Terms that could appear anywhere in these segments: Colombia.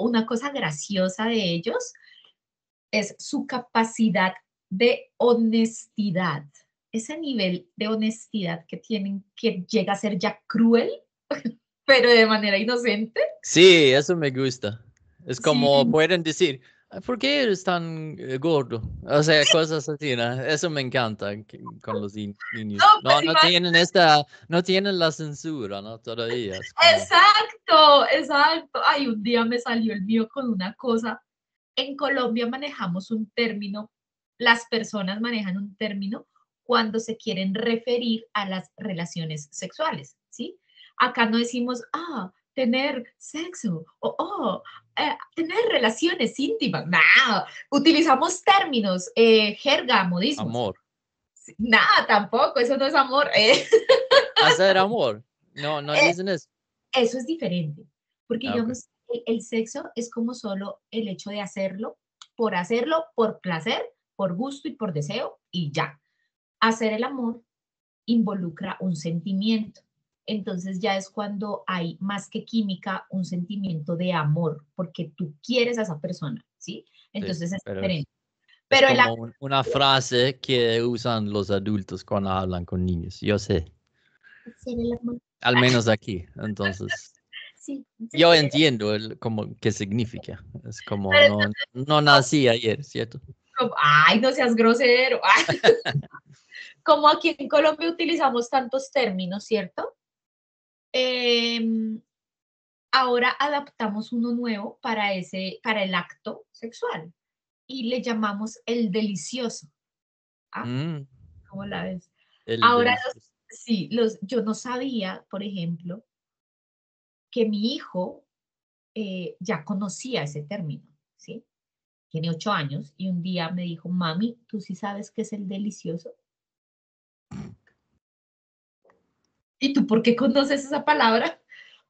una cosa graciosa de ellos es su capacidad de honestidad. Ese nivel de honestidad que tienen, que llega a ser ya cruel, pero de manera inocente. Sí, eso me gusta. Es como pueden decir, ¿por qué eres tan gordo? O sea, cosas así, ¿no? Eso me encanta con los niños. No, no tienen no tienen la censura, ¿no? Todavía. Como... Exacto, exacto. Ay, un día me salió el mío con una cosa. En Colombia manejamos un término, las personas manejan un término cuando se quieren referir a las relaciones sexuales, ¿sí? Acá no decimos, tener sexo, o tener relaciones íntimas, nada. Utilizamos términos, jerga, modismos. Amor. Nada, tampoco, eso no es amor. Hacer amor, no dicen eso. Eso es diferente, porque digamos, el sexo es como solo el hecho de hacerlo, por placer, por gusto y por deseo, y ya. Hacer el amor involucra un sentimiento. Entonces ya es cuando hay más que química un sentimiento de amor, porque tú quieres a esa persona, ¿sí? Entonces sí, es diferente. Pero es como una frase que usan los adultos cuando hablan con niños, yo sé. Al menos aquí, entonces. Sí, yo entiendo como qué significa. Es como, no nací ayer, ¿cierto? Como, ay, no seas grosero. Como aquí en Colombia utilizamos tantos términos, ¿cierto? Ahora adaptamos uno nuevo para el acto sexual y le llamamos el delicioso. ¿Cómo la ves? Ahora, yo no sabía, por ejemplo, que mi hijo ya conocía ese término, ¿sí? Tiene 8 años y un día me dijo, mami, ¿tú sí sabes qué es el delicioso? ¿Y tú por qué conoces esa palabra?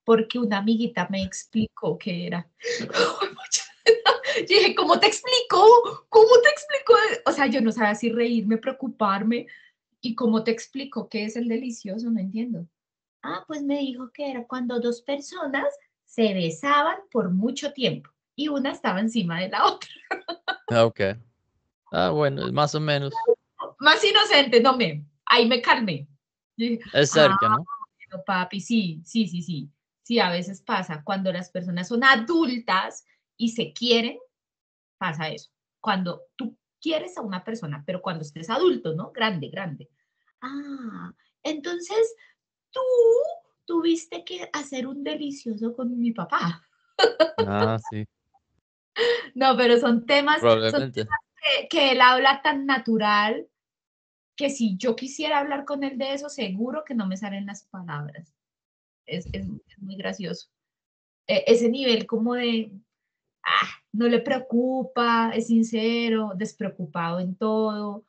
Porque una amiguita me explicó qué era. Yo dije, ¿cómo te explicó? ¿Cómo te explicó? O sea, yo no sabía si reírme, preocuparme. ¿Y cómo te explicó qué es el delicioso? No entiendo. Ah, pues me dijo que era cuando dos personas se besaban por mucho tiempo y una estaba encima de la otra. Ok. Ah, bueno, más o menos. Más inocente, ahí me calmé. Es cerca, ¿no? Papi, sí. Sí, a veces pasa. Cuando las personas son adultas y se quieren, pasa eso. Cuando tú quieres a una persona, pero cuando estés adulto, ¿no? Grande, grande. Ah, entonces tú tuviste que hacer un delicioso con mi papá. Ah, sí. No, pero son temas que él habla tan natural, que si yo quisiera hablar con él de eso, seguro que no me salen las palabras. Es muy gracioso. Ese nivel como de, no le preocupa, es sincero, despreocupado en todo,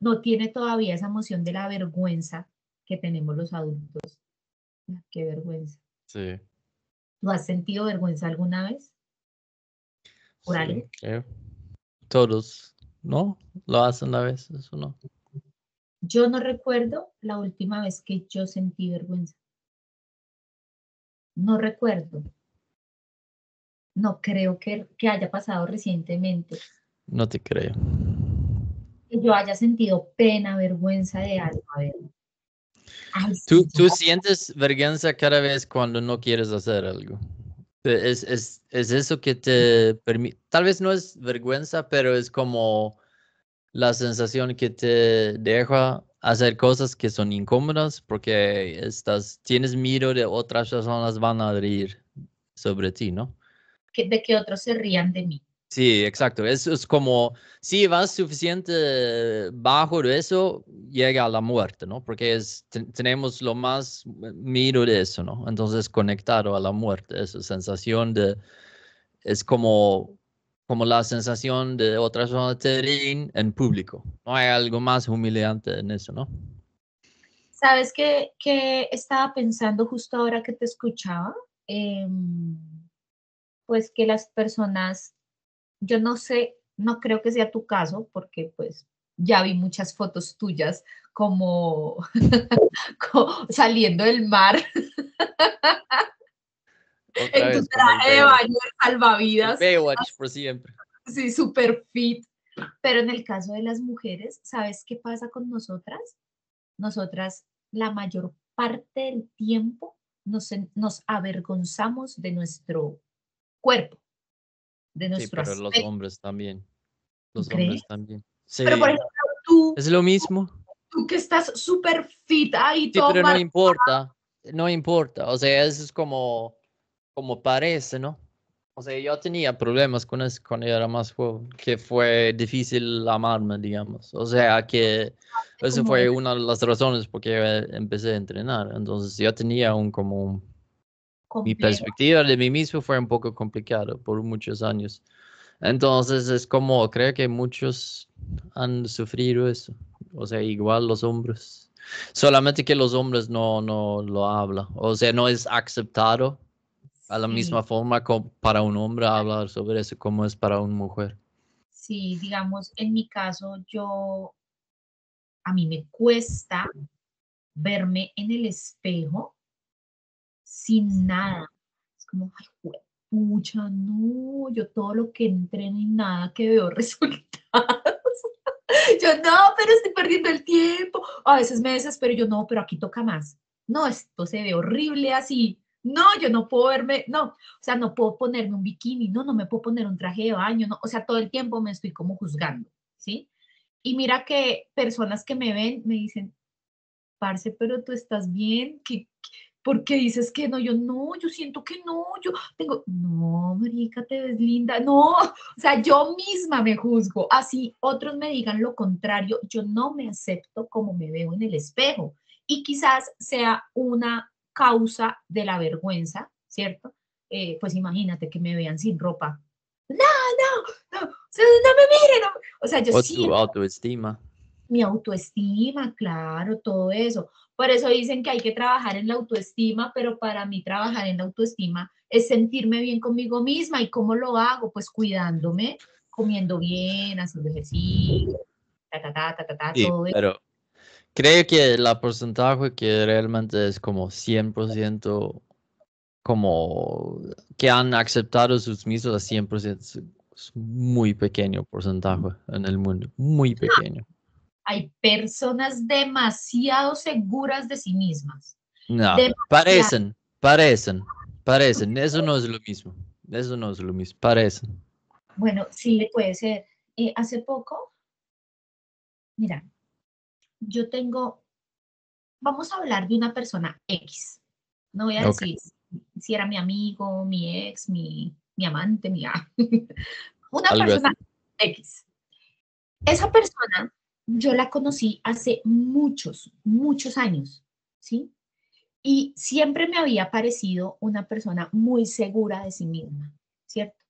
no tiene todavía esa emoción de la vergüenza que tenemos los adultos. Qué vergüenza. Sí. ¿Tú has sentido vergüenza alguna vez? ¿Por algo? Todos, ¿no? Lo hacen a veces, ¿o no? Yo no recuerdo la última vez que yo sentí vergüenza. No recuerdo. No creo que haya pasado recientemente. No te creo. Que yo haya sentido pena, vergüenza de algo. A ver. Ay, ¿Tú sientes vergüenza cada vez cuando no quieres hacer algo? Es eso que te permite. Tal vez no es vergüenza, pero es como... la sensación que te deja hacer cosas que son incómodas porque tienes miedo de otras personas van a reír sobre ti, ¿no? De que otros se rían de mí. Sí, exacto. Eso es como, si vas suficiente bajo de eso, llega a la muerte, ¿no? Porque tenemos lo más miedo de eso, ¿no? Entonces, conectado a la muerte, esa sensación es como la sensación de otras personas te ríen en público. No hay algo más humillante en eso, ¿no? ¿Sabes qué estaba pensando justo ahora que te escuchaba? Pues que las personas, yo no sé, no creo que sea tu caso, porque pues ya vi muchas fotos tuyas como, saliendo del mar. En tu traje de baño salvavidas. Baywatch por siempre. Sí, súper fit. Pero en el caso de las mujeres, ¿sabes qué pasa con nosotras? Nosotras la mayor parte del tiempo nos avergonzamos de nuestro cuerpo, de nuestro aspecto. Pero los hombres también. Los hombres también. Sí. Pero por ejemplo, tú. Es lo mismo. Tú que estás súper fit ahí, sí, todo. Sí, pero marcado. No importa. No importa. O sea, eso es como parece, ¿no? O sea, yo tenía problemas con eso cuando era más joven, que fue difícil amarme, digamos. O sea, que eso fue una de las razones por que empecé a entrenar. Entonces, yo tenía mi perspectiva de mí mismo fue un poco complicada por muchos años. Entonces, es como, creo que muchos han sufrido eso. O sea, igual los hombres. Solamente que los hombres no lo hablan. O sea, no es aceptado. A la misma forma para un hombre hablar sobre eso como es para una mujer. Sí, digamos, en mi caso, a mí me cuesta verme en el espejo sin nada. Es como, ay, pucha, no, yo todo lo que entreno y nada que veo resultados. Yo, no, pero estoy perdiendo el tiempo. A veces me desespero, yo, no, pero aquí toca más. No, esto se ve horrible así. No, yo no puedo verme, no, o sea, no puedo ponerme un bikini, no me puedo poner un traje de baño, no, o sea, todo el tiempo me estoy como juzgando, ¿sí? Y mira que personas que me ven me dicen, parce, pero tú estás bien, ¿por qué dices que no? Yo, no, yo siento que no, yo tengo, no, marica, te ves linda, no, o sea, yo misma me juzgo, así otros me digan lo contrario, yo no me acepto como me veo en el espejo, y quizás sea una causa de la vergüenza, ¿cierto? Pues imagínate que me vean sin ropa. No, no me miren. No. O sea, yo sí. Tu autoestima. Mi autoestima, claro, todo eso. Por eso dicen que hay que trabajar en la autoestima, pero para mí trabajar en la autoestima es sentirme bien conmigo misma. ¿Y cómo lo hago? Pues cuidándome, comiendo bien, haciendo ejercicio, sí, todo eso. Pero creo que el porcentaje que realmente es como 100% como que han aceptado sus mismos a 100% es muy pequeño porcentaje en el mundo, muy pequeño. Hay personas demasiado seguras de sí mismas. No, parecen, eso no es lo mismo, parecen. Bueno, sí, puede ser. Hace poco, mira. Yo tengo, vamos a hablar de una persona X, no voy a decir si era mi amigo, mi ex, mi amante, una persona X. Esa persona yo la conocí hace muchos, muchos años, ¿sí? Y siempre me había parecido una persona muy segura de sí misma, ¿cierto?